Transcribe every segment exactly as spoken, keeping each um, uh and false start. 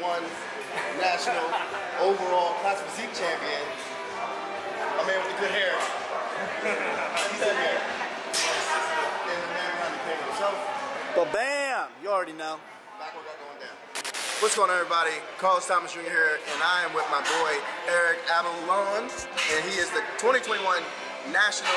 one national overall class physique champion. A man with the good hair. He's in here. And the man behind the camera. So, but bam! You already know. Back where we're going down. What's going on, everybody? Carlos Thomas Junior here, and I am with my boy Eric Avalon, and he is the twenty twenty-one National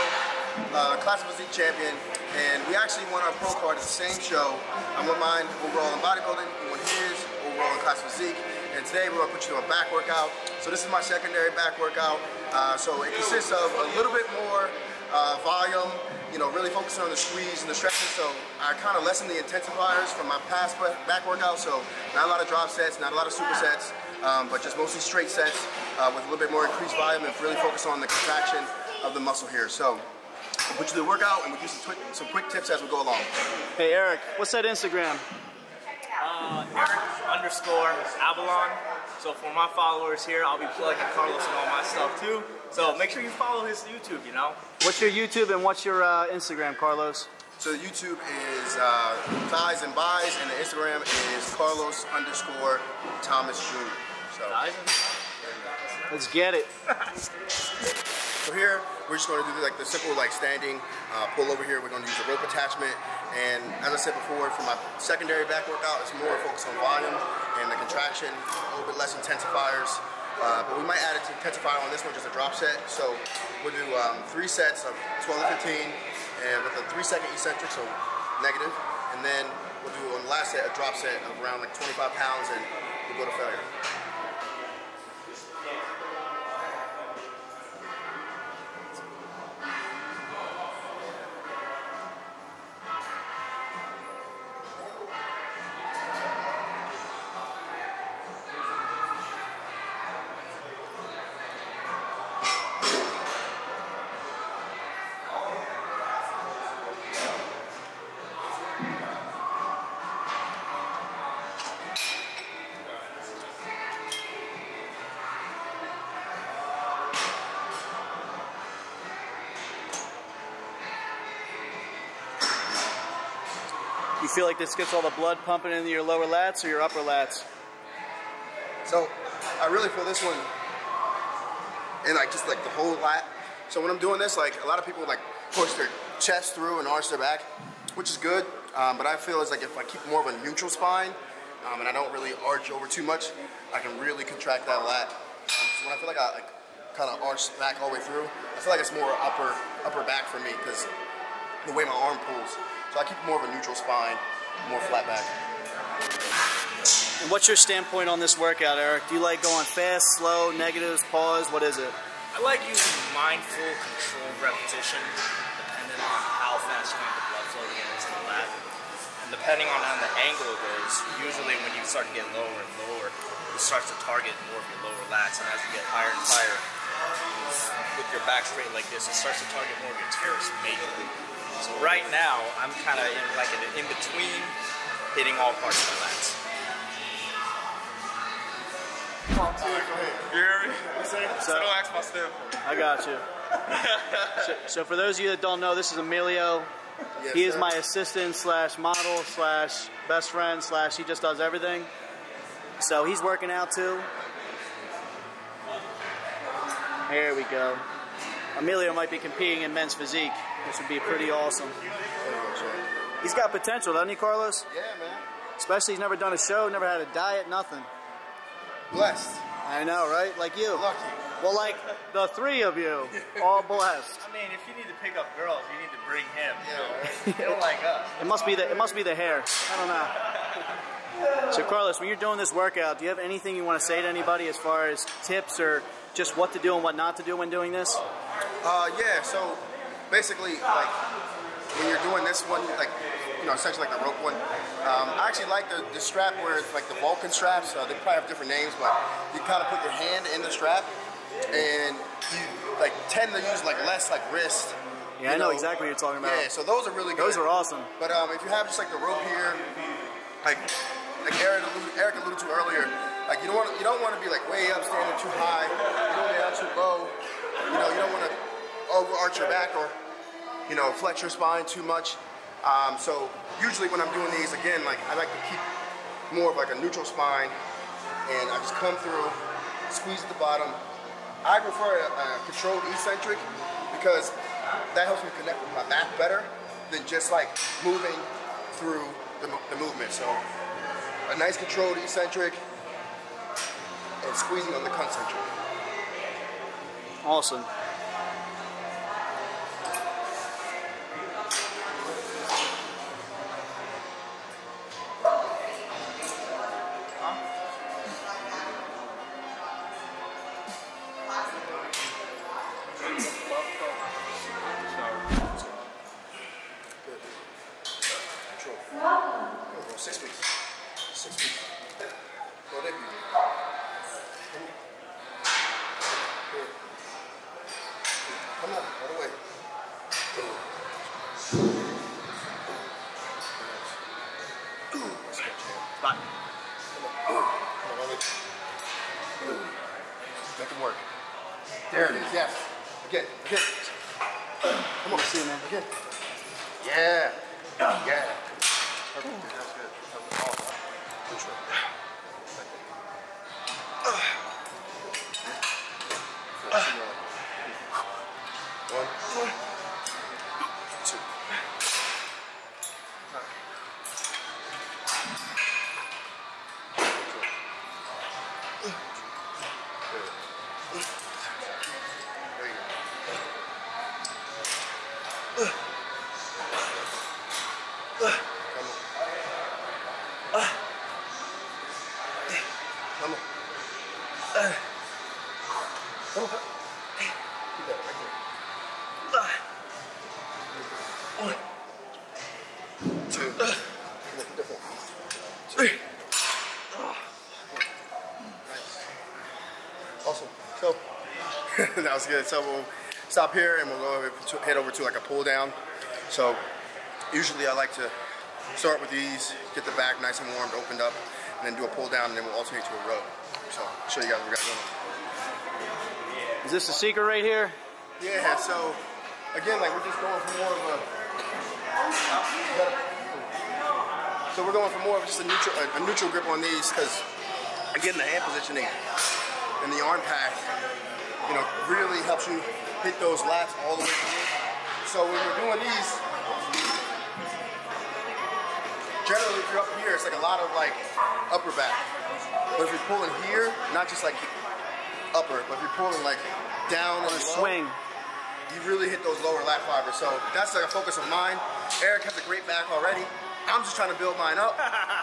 uh, Class Physique Champion. And we actually won our pro card at the same show. I'm with mine overall in bodybuilding, one his overall in class physique. And today we're gonna put you on a back workout. So this is my secondary back workout. Uh, so it consists of a little bit more uh, volume, you know, really focusing on the squeeze and the stretching. So I kind of lessen the intensifiers from my past back workout. So not a lot of drop sets, not a lot of supersets, um, but just mostly straight sets uh, with a little bit more increased volume and really focus on the contraction of the muscle here. So we'll put you through the workout and we'll do some, some quick tips as we go along. Hey Eric, what's that Instagram? Uh, Eric underscore Avalon. So for my followers here, I'll be plugging Carlos and all my stuff too. So make sure you follow his YouTube, you know? What's your YouTube and what's your uh, Instagram, Carlos? So the YouTube is uh, Thighs and Buys, and the Instagram is Carlos underscore Thomas Junior So Thighs and Buys. Let's get it. So here, we're just going to do like the simple like standing uh, pull over here. We're going to use a rope attachment. And as I said before, for my secondary back workout, it's more focused on volume and the contraction, a little bit less intensifiers. Uh, but we might add an intensifier on this one, just a drop set. So we'll do um, three sets of twelve to fifteen, and with a three second eccentric, so negative. And then we'll do on the last set a drop set of around like twenty-five pounds, and we'll go to failure. You feel like this gets all the blood pumping into your lower lats or your upper lats? So, I really feel this one, and like just like the whole lat. So when I'm doing this, like a lot of people like push their chest through and arch their back, which is good. Um, but I feel is like if I keep more of a neutral spine, um, and I don't really arch over too much, I can really contract that lat. Um, so when I feel like I like, kind of arch back all the way through, I feel like it's more upper upper back for me because the way my arm pulls. So I keep more of a neutral spine, more flat back. And what's your standpoint on this workout, Eric? Do you like going fast, slow, negatives, pause? What is it? I like using mindful, controlled repetition, depending on how fast you need the blood flow to get into the lat. And depending on how the angle it is, usually when you start to get lower and lower, it starts to target more of your lower lats. And as you get higher and higher, with your back straight like this, it starts to target more of your teres majorly. So right now, I'm kind of in like an in-between, hitting all parts of my lats. Right, go ahead. You hear me? So, so don't ask my step. I got you. so, so for those of you that don't know, this is Emilio. Yes, he is sir. my assistant slash model slash best friend slash he just does everything. So he's working out too. Here we go. Emilio might be competing in men's physique, which would be pretty awesome. He's got potential, doesn't he, Carlos? Yeah, man. Especially he's never done a show, never had a diet, nothing. Blessed. I know, right? Like you. Lucky. Well, like the three of you, all blessed. I mean, if you need to pick up girls, you need to bring him. Yeah, you know, right? Don't like us. It must be the it must be the hair. I don't know. So, Carlos, when you're doing this workout, do you have anything you want to say to anybody as far as tips or just what to do and what not to do when doing this? Uh, yeah, so basically, like, when you're doing this one, like, you know, essentially like the rope one, um, I actually like the, the strap where it's like the Vulcan straps, uh, they probably have different names, but you kind of put your hand in the strap, and you, like, tend to use, like, less, like, wrist. Yeah, I know, know exactly what you're talking about. Yeah, so those are really good. Those are awesome. But um, if you have just, like, the rope here, like, like Eric alluded, Eric alluded to earlier, like, you don't want to, you don't want to be, like, way up, standing too high, you don't want to be out too low, you know, you don't want to overarch your back or, you know, flex your spine too much. Um, so usually when I'm doing these, again, like I like to keep more of like a neutral spine, and I just come through, squeeze at the bottom. I prefer a, a controlled eccentric because that helps me connect with my math better than just like moving through the, the movement. So a nice controlled eccentric and squeezing on the concentric. Awesome. That was good. So we'll stop here and we'll go over to, head over to like a pull down. So usually I like to start with these, get the back nice and warmed, opened up, and then do a pull down, and then we'll alternate to a row. So I'll show you guys what we got going. Is this the secret right here? Yeah. So again, like we're just going for more of a. So we're going for more of just a neutral, a, a neutral grip on these because again, the hand positioning and the arm pack, you know, really helps you hit those lats all the way through. So when you're doing these, generally if you're up here, it's like a lot of like upper back. But if you're pulling here, not just like upper, but if you're pulling like down and low, swing, you really hit those lower lat fibers. So that's like a focus of mine. Eric has a great back already. I'm just trying to build mine up.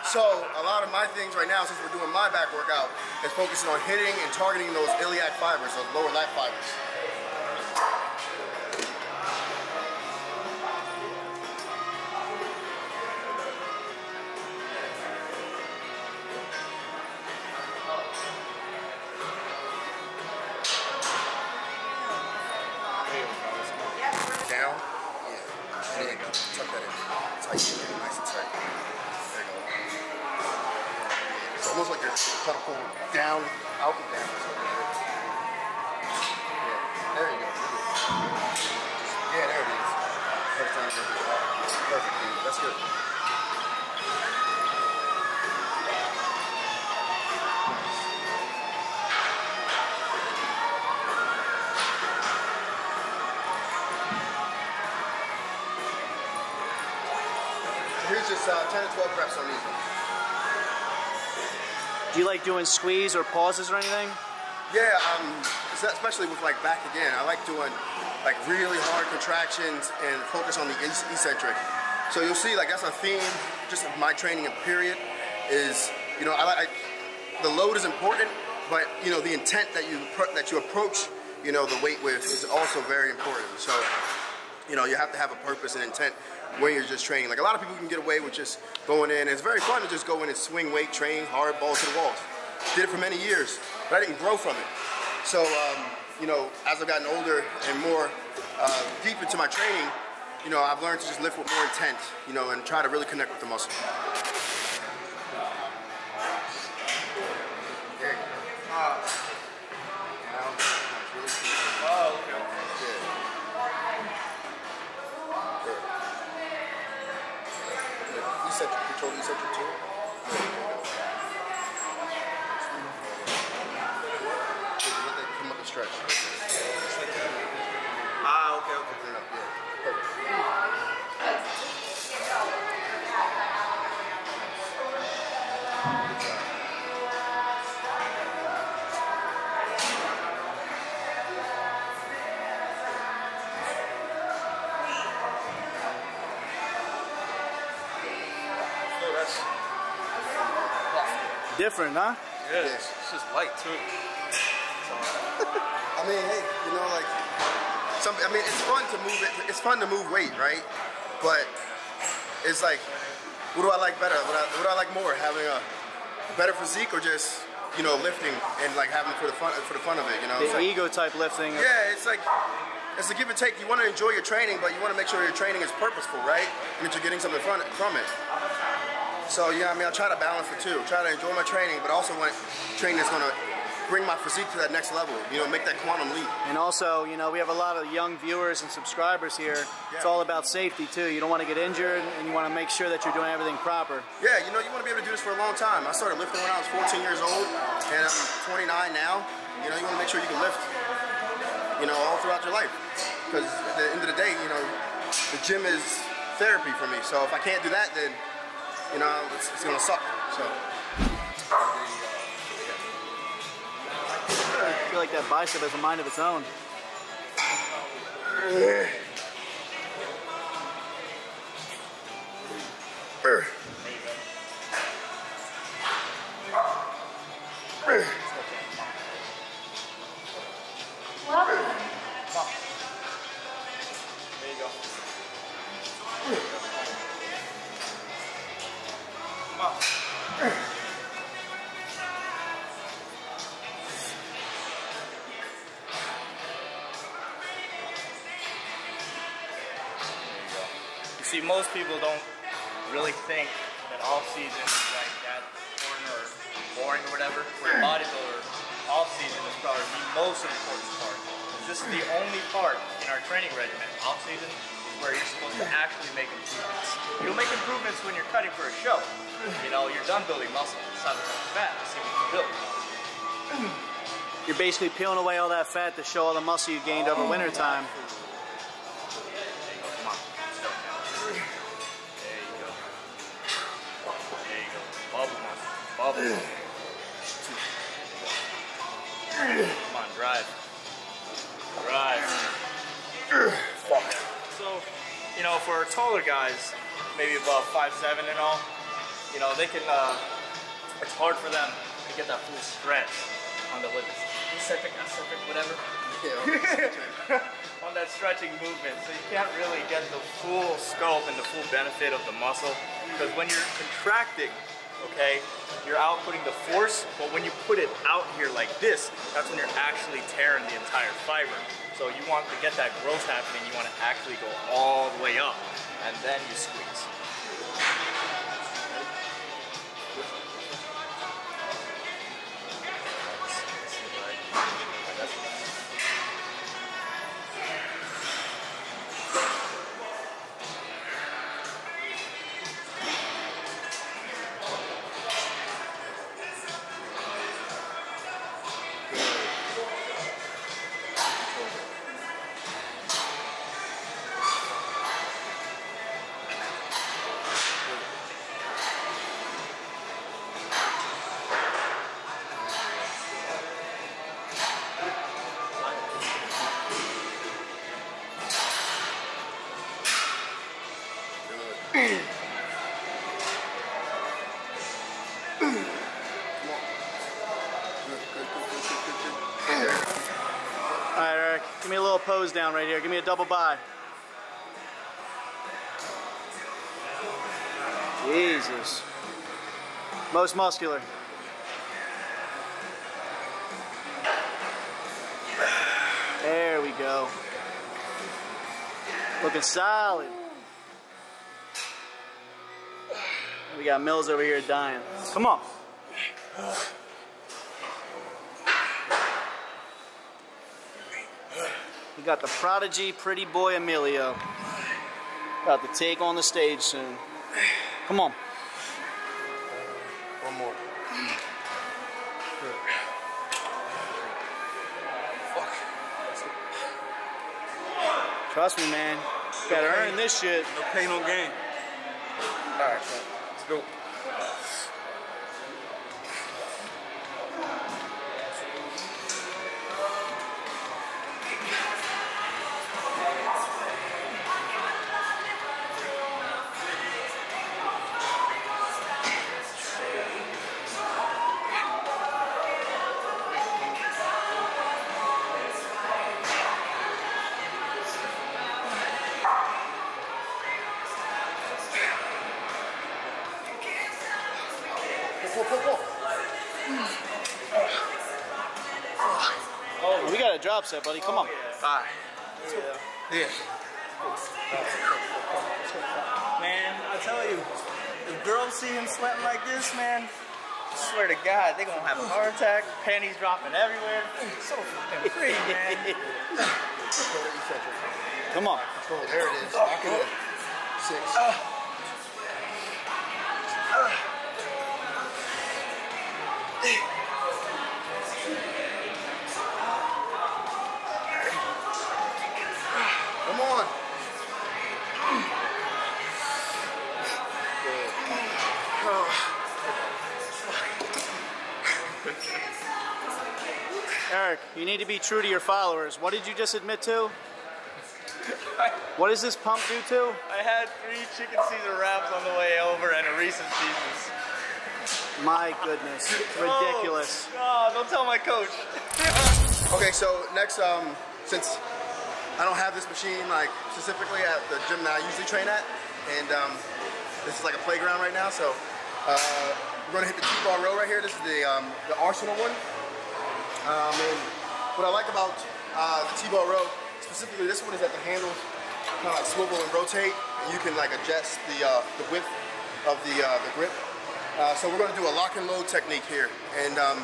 So a lot of my things right now, since we're doing my back workout, is focusing on hitting and targeting those iliac fibers, those lower lat fibers. Down, out and down. Yeah, there you go. Yeah, there it is. First time. Perfect, dude. That's good. So here's just uh, ten to twelve reps on these ones. Do you like doing squeeze or pauses or anything? Yeah, um, especially with like back again. I like doing like really hard contractions and focus on the eccentric. So you'll see like that's a theme just of my training in period is, you know, I like the load is important, but you know, the intent that you that you approach, you know, the weight with is also very important. So, you know, you have to have a purpose and intent when you're just training. Like a lot of people can get away with just going in. It's very fun to just go in and swing weight, train, hard balls to the walls. Did it for many years, but I didn't grow from it. So, um, you know, as I've gotten older and more uh, deep into my training, you know, I've learned to just lift with more intent, you know, and try to really connect with the muscle. There you go. Oh, okay. Control eccentric too. stretch. Just like that. Ah, okay, okay. Clean up, yeah. Different, huh? Yeah, it's, it's just light too. I mean, hey, you know, like, some. I mean, it's fun to move. It, it's fun to move weight, right? But it's like, what do I like better? What I, what do I like more? Having a better physique, or just, you know, lifting and like having it for the fun for the fun of it, you know? The ego type lifting. Yeah, it's like it's a give and take. You want to enjoy your training, but you want to make sure your training is purposeful, right? And that you're getting something from it. So yeah, I mean, I try to balance the two. Try to enjoy my training, but also want training that's gonna bring my physique to that next level. You know, make that quantum leap. And also, you know, we have a lot of young viewers and subscribers here. Yeah. It's all about safety too. You don't want to get injured, and you want to make sure that you're doing everything proper. Yeah, you know, you want to be able to do this for a long time. I started lifting when I was fourteen years old, and I'm twenty-nine now. You know, you want to make sure you can lift, you know, all throughout your life. Because at the end of the day, you know, the gym is therapy for me. So if I can't do that, then you know, it's, it's gonna suck, so. I feel like that bicep has a mind of its own. See, most people don't really think that off-season is like that important or boring or whatever. For a bodybuilder, off-season is probably the most important part. This is the only part in our training regimen, off-season, where you're supposed to actually make improvements. You'll make improvements when you're cutting for a show. You know, you're done building muscle. It's time to cut fat to see what you build. You're basically peeling away all that fat to show all the muscle you gained oh, over winter time. Yeah. Come on, drive. Drive. So, you know, for taller guys, maybe above five seven and all, you know, they can, uh, it's hard for them to get that full stretch on the lips. Eccentric, eccentric, whatever. On that stretching movement. So you can't really get the full scope and the full benefit of the muscle. Because when you're contracting, okay, you're outputting the force, but when you put it out here like this, that's when you're actually tearing the entire fiber. So you want to get that growth happening, you want to actually go all the way up, and then you squeeze. Give me a little pose down right here. Give me a double bye. Jesus. Most muscular. There we go. Looking solid. We got Mills over here dying. Come on. We got the prodigy, pretty boy Emilio. About to take on the stage soon. Come on. One more. Fuck. Trust me, man. You gotta earn this shit. No pain, no gain. All right, let's go. Oh, we got a drop set, buddy. Come on. All right. Yeah. yeah. Man, I tell you, if girls see him sweating like this, man, I swear to God, they're going to have a heart attack, panties dropping everywhere. So fucking free, man. Come on. There it is. Lock it in. Six. Uh. Uh. Come on. Eric, you need to be true to your followers. What did you just admit to? What does this pump do to? I had three chicken Caesar wraps on the way over and a Reese's Pieces. My goodness, ridiculous. Oh, oh, don't tell my coach. Okay, so next, um, since I don't have this machine like specifically at the gym that I usually train at, and um, this is like a playground right now, so uh, we're gonna hit the two-bar row right here. This is the um, the Arsenal one. Um, and what I like about uh, the T-bar row, specifically this one, is that the handles kind of like swivel and rotate, and you can like adjust the uh, the width of the uh, the grip. Uh, so we're going to do a lock and load technique here, and um,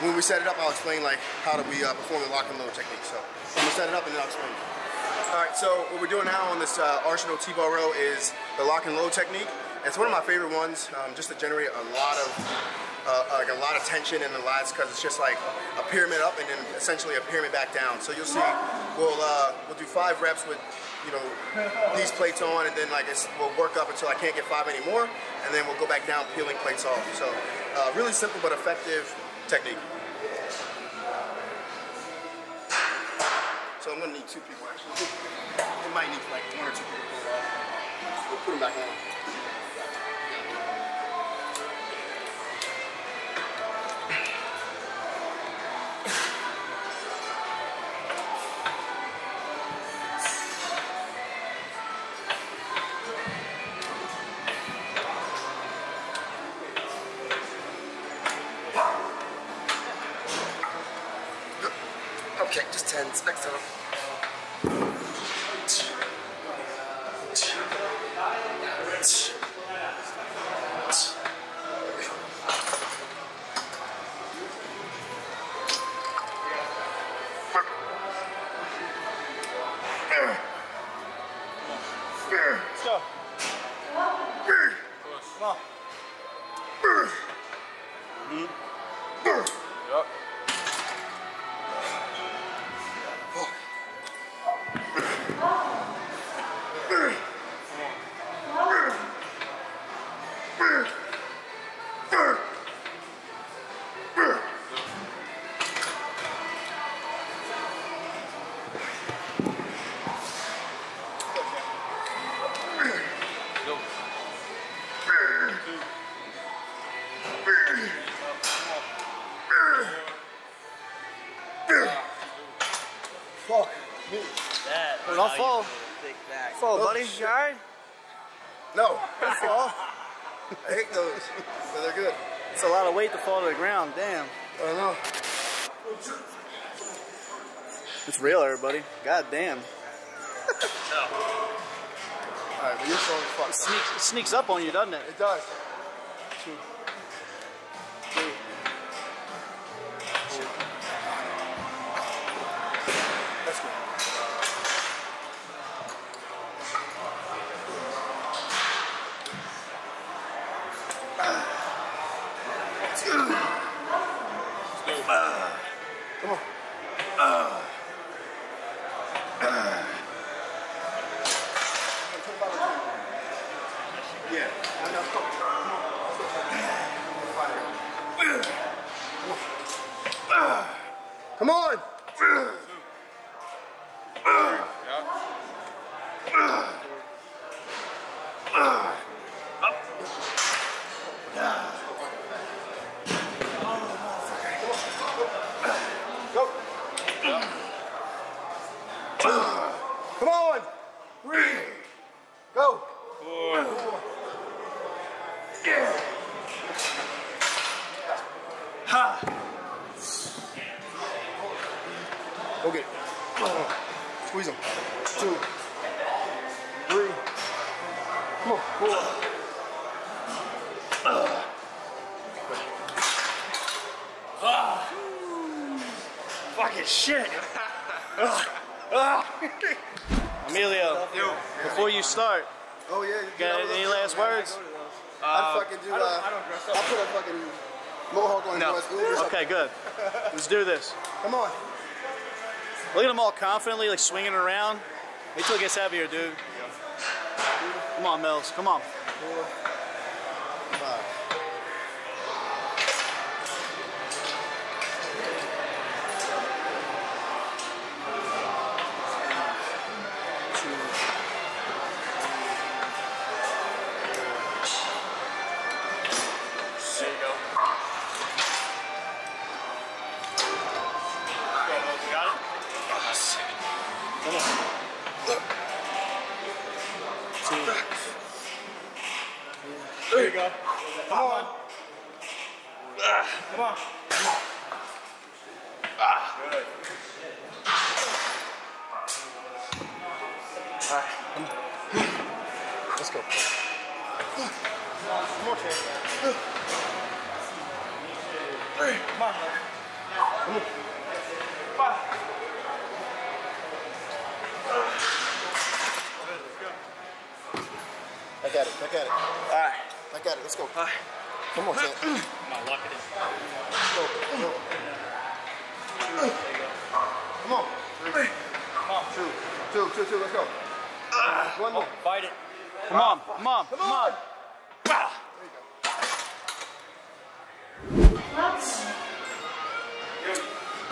when we set it up, I'll explain like how do we uh, perform the lock and load technique. So I'm going to set it up and then I'll explain it. All right, so what we're doing now on this uh, Arsenal T-bar row is the lock and load technique. It's one of my favorite ones, um, just to generate a lot of uh, like a lot of tension in the lats, because it's just like a pyramid up and then essentially a pyramid back down. So you'll see we'll uh, we'll do five reps with, you know, these plates on, and then like it's, we'll work up until I can't get five anymore, and then we'll go back down peeling plates off. So uh, really simple but effective technique. So I'm gonna need two people actually. It might need like one or two people. We'll put them back on. Okay, just tens, next time. Let's go. Come on. Mm-hmm. Yep. Don't fall. Fall, oh, buddy. Shit. You all right? No. Don't fall. I hate those, but they're good. It's a lot of weight to fall to the ground. Damn. I don't know. It's real, everybody. God damn. No. All right, but you're so fucked. It sneaks, it sneaks up on you, doesn't it? It does. Two. Two. Two. That's good. Come on. Uh. Uh. Come on. Fucking shit. Emilio, before you start, oh yeah, you got any last words? Uh, I'd fucking do, uh, I don't, I don't dress up. I'll put a fucking mohawk on no. you. Okay, good. Let's do this. Come on. Look at him all confidently, like swinging around. Wait till it gets heavier, dude. Yeah. Come on, Mills. Come on. Four, five.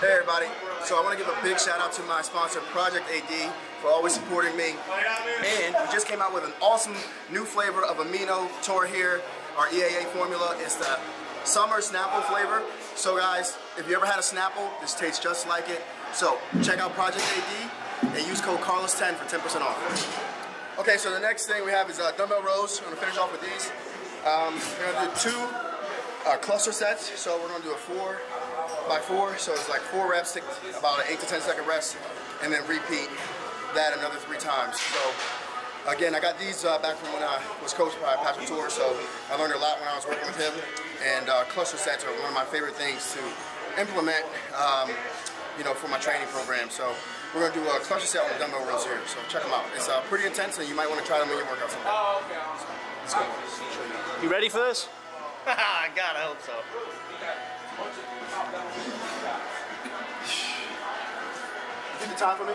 Hey everybody, so I want to give a big shout out to my sponsor Project A D for always supporting me, and we just came out with an awesome new flavor of Amino Tour here, our E A A formula. It's the summer Snapple flavor. So guys, if you ever had a Snapple, this tastes just like it. So check out Project A D and use code Carlos ten for ten percent off. Okay, so the next thing we have is uh, dumbbell rows. We're going to finish off with these. Um, we're going to do two uh, cluster sets, so we're going to do a four by four, so it's like four reps, take about an eight to ten second rest, and then repeat that another three times. So again, I got these uh, back from when I was coached by Pastor Torres, so I learned a lot when I was working with him, and uh, cluster sets are one of my favorite things to implement, um, you know, for my training program. So we're going to do a cluster set on the dumbbell rows here, so check them out. It's uh, pretty intense, and you might want to try them in your workout sometime. Oh, okay. So, let's go. You ready for this? I gotta hope so. Get the time for me.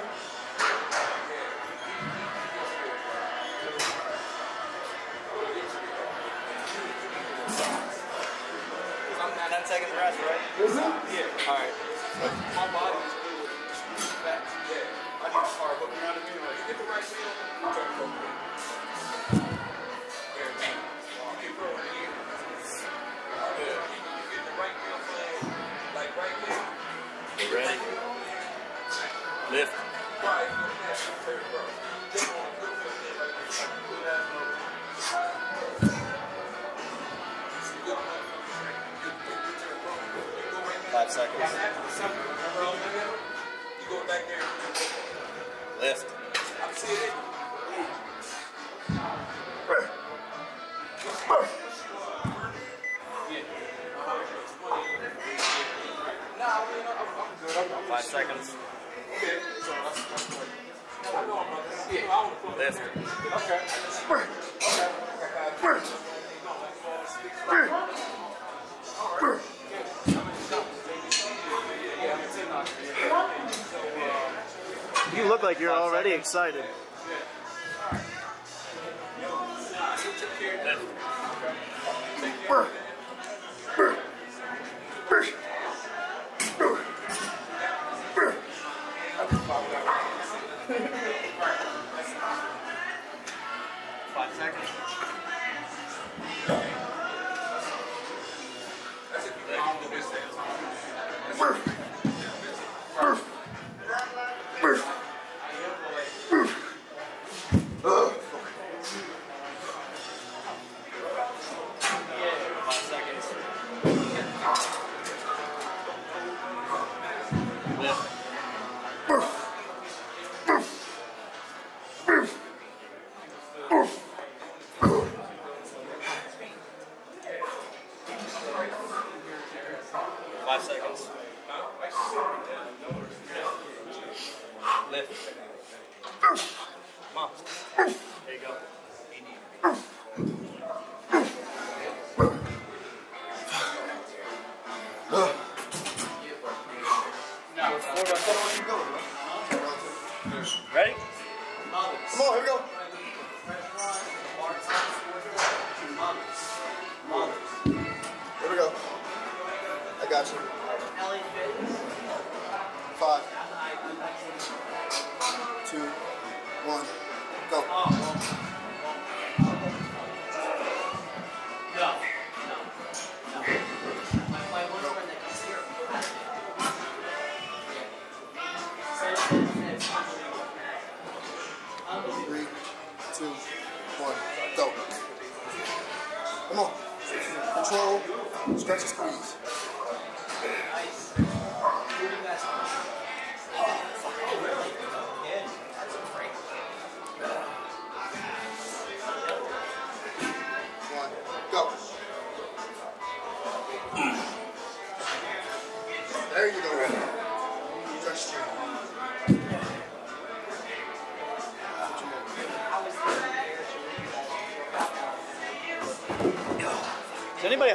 I'm not ten seconds rest, right? Mm-hmm. Yeah. All right. My body is good. Back to dead. I need a hard hook. You know what I mean? Like, get the right wheel. I'm trying to go for it. Ready? Lift. Five seconds. You go back there. Lift. I see it. Five seconds. Okay. Lift. Okay. You look like you're already excited. Lift.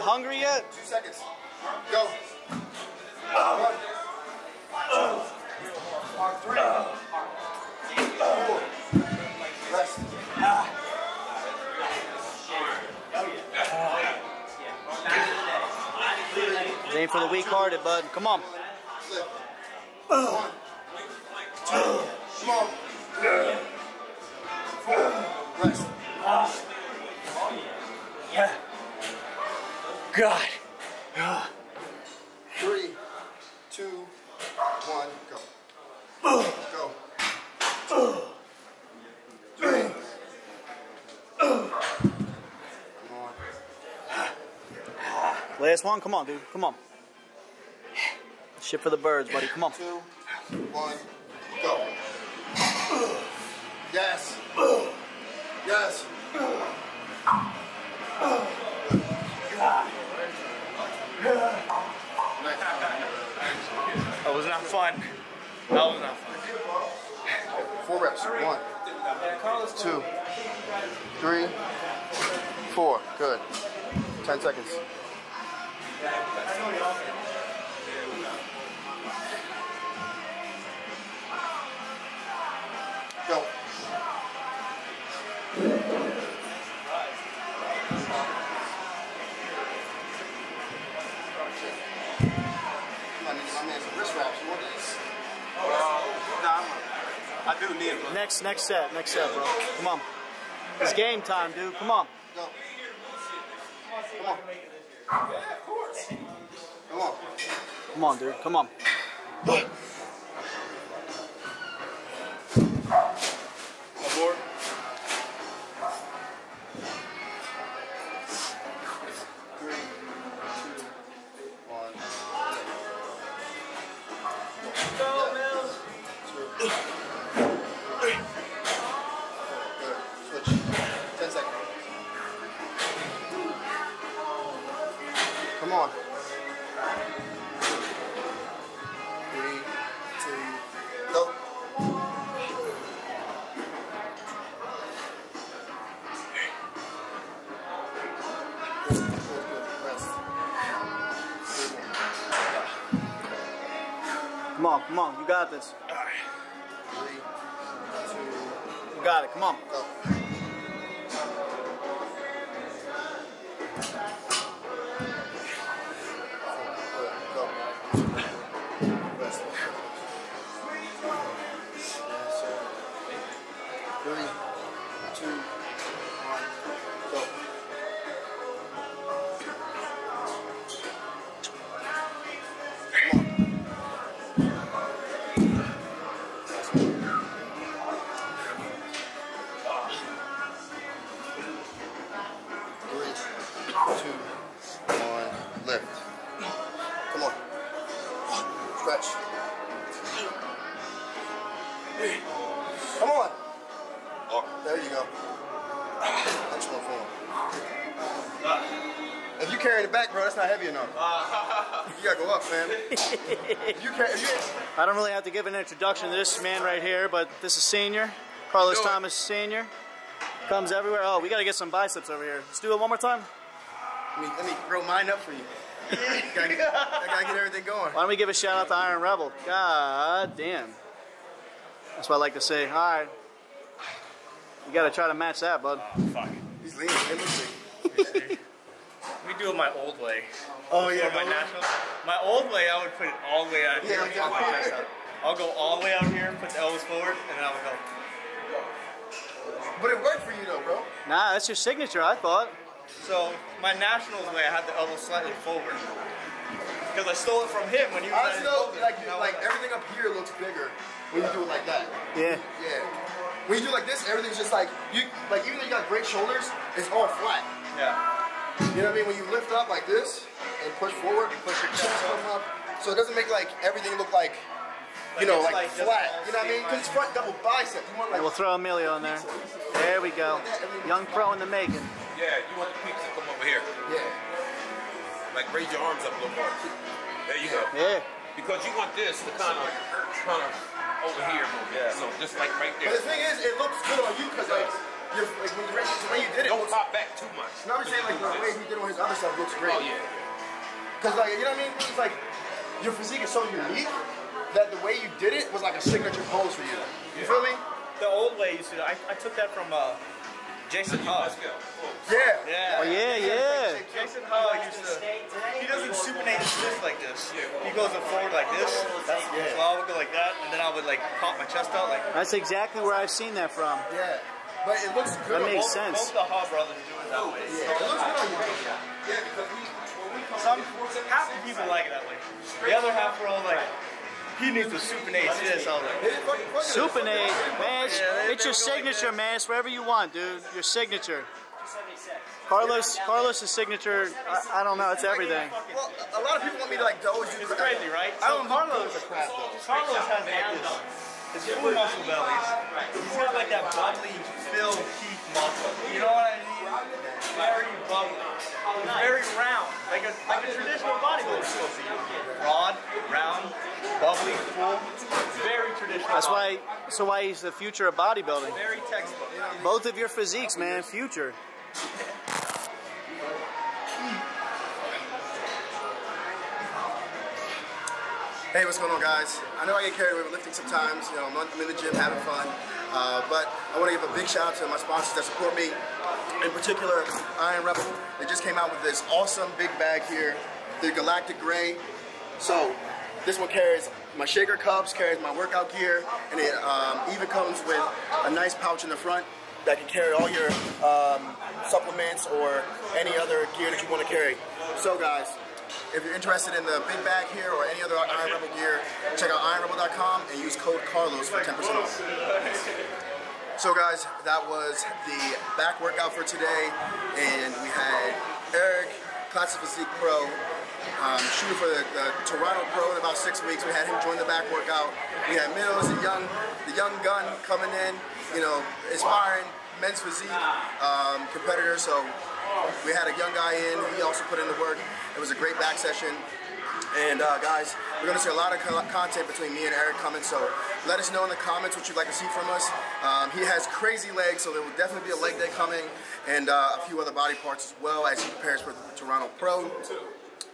Hungry yet? Two seconds. Go. One. Three. Four. Rest. It ain't for the weak-hearted, bud. Come on. One. Two. Come on. Four. Rest. Yeah. God. Three, two, one, go. Go. Three. Come on. Last one, come on, dude. Come on. Shit for the birds, buddy. Come on. Two, one, go. Yes. Yes. That was not fun. That was not fun. Four reps. One, two, three, four. Good. Ten seconds. Go. I do need it, bro. Next, next set, next set, bro. Come on. It's game time, dude. Come on. Go. Come on. Yeah, of course. Come on. Come on, dude. Come on. Aboard. Come on, you got this. All right. Three, two, you got it. Come on. Go. Three, two, one, go. Come on. Crutch. Come on. Oh. There you go. That's one for him. If you carry the back, bro, that's not heavy enough. You gotta go up, man. If you carry, if you... I don't really have to give an introduction to this man right here, but this is Senior. Carlos Thomas Senior Comes everywhere. Oh, we gotta get some biceps over here. Let's do it one more time. Let me, let me grow mine up for you. I gotta, get, I gotta get everything going. Why don't we give a shout out to Iron Rebel? God damn. That's what I like to say. Alright. You gotta try to match that, bud. Oh, fuck. He's leaning. We do it my old way. Oh, yeah. My, national, my old way, I would put it all the way out here. Yeah, yeah. My chest up. I'll go all the way out here, put the elbows forward, and then I would go. But it worked for you, though, bro. Nah, that's your signature, I thought. So, my nationals way, I had the elbow slightly forward. Because I stole it from him when he was I still, like, like everything up here looks bigger when you do it like that. Yeah. Yeah. When you do it like this, everything's just like, you. Like even though you got great shoulders, it's all flat. Yeah. You know what I mean? When you lift up like this and push forward, you push your chest up. up. So it doesn't make like everything look like, you know, like, like flat. You know what I mean? Because it's front double bicep. You want, like, we'll throw Emilio in there. There we go. Young pro in the making. Yeah, you want the peeps to come over here. Yeah. Like raise your arms up a little more. There you go. Yeah. Because you want this to kind of, kind of over here. Yeah. So just like right there. But the thing is, it looks good on you because like, you're, like when you, the way you did it. Don't pop back too much. No, I'm saying like the way he did on his other stuff looks great. Oh yeah. Because like you know what I mean? It's like your physique is so unique that the way you did it was like a signature pose for you. You yeah. feel me? The old way you see, I I took that from. Uh, Jason Ha. Yeah. Yeah. Oh, yeah, yeah. Jason Ha used to, he doesn't supinate his fist like this. He goes forward like this. That's, yeah. So I would go like that, and then I would like pop my chest out like that. That's exactly where I've seen that from. Yeah. But it looks good. That makes both, sense. Both the Ha brothers do it that way. Yeah. It looks good on you. Yeah, because we, when we come Some, half the people like it that way. The other half are all like, he needs to supinate this. All that. Supinate, man. Yeah, it's your signature, like man. It's wherever you want, dude. Your signature. Carlos, Carlos's signature. I, I don't know. It's everything. Well, a lot of people want me to like doge. It's crazy, right? I don't know. Carlos, Carlos has like this. It's full muscle bellies. He's got like that bubbly Phil Keith muscle. You know what I mean? Very bubbly. Very round, like a like a traditional bodybuilder supposed to be. Broad, round. Bubbly, full, very traditional. That's why, so why he's the future of bodybuilding. Very textbook. Both of your physiques, man, future. Hey, what's going on, guys? I know I get carried away with lifting sometimes. You know, I'm in the gym having fun. Uh, but I want to give a big shout out to my sponsors that support me. In particular, Iron Rebel. They just came out with this awesome big bag here, the Galactic Gray. So, this one carries my shaker cups, carries my workout gear, and it um, even comes with a nice pouch in the front that can carry all your um, supplements or any other gear that you want to carry. So guys, if you're interested in the big bag here or any other Iron Rebel gear, check out iron rebel dot com and use code Carlos for ten percent off. So guys, that was the back workout for today, and we had Eric, Classic Physique Pro, Um, shooting for the, the Toronto Pro in about six weeks. We had him join the back workout. We had Mills, the young, the young gun coming in, you know, inspiring men's physique um, competitor. So we had a young guy in. He also put in the work. It was a great back session. And uh, guys, we're going to see a lot of co content between me and Eric coming, so let us know in the comments what you'd like to see from us. Um, he has crazy legs, so there will definitely be a leg day coming, and uh, a few other body parts as well as he prepares for the Toronto Pro.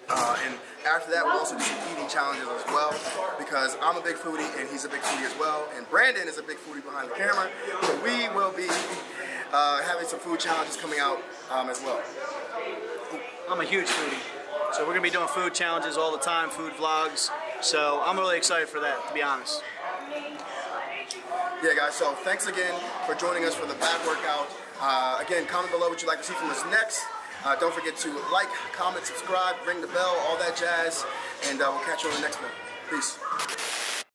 Uh, and after that, we'll also do some eating challenges as well, because I'm a big foodie and he's a big foodie as well, and Brandon is a big foodie behind the camera. So we will be uh, having some food challenges coming out um, as well. I'm a huge foodie, so we're gonna be doing food challenges all the time, food vlogs. So I'm really excited for that, to be honest. Yeah, guys. So thanks again for joining us for the back workout. Uh, again, comment below what you'd like to see from us next. Uh, don't forget to like, comment, subscribe, ring the bell, all that jazz, and uh, we'll catch you on the next one. Peace.